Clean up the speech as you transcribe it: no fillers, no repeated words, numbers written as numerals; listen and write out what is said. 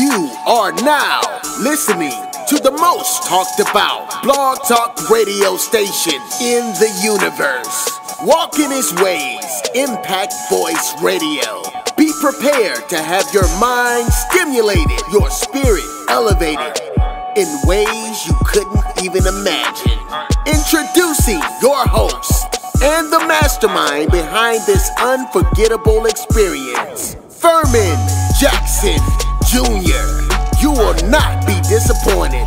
You are now listening to the most talked about blog talk radio station in the universe, Walk In His Ways Impact Voice Radio. Be prepared to have your mind stimulated, your spirit elevated in ways you couldn't even imagine. Introducing your host and the mastermind behind this unforgettable experience, Ferman Jackson Jr. You will not be disappointed.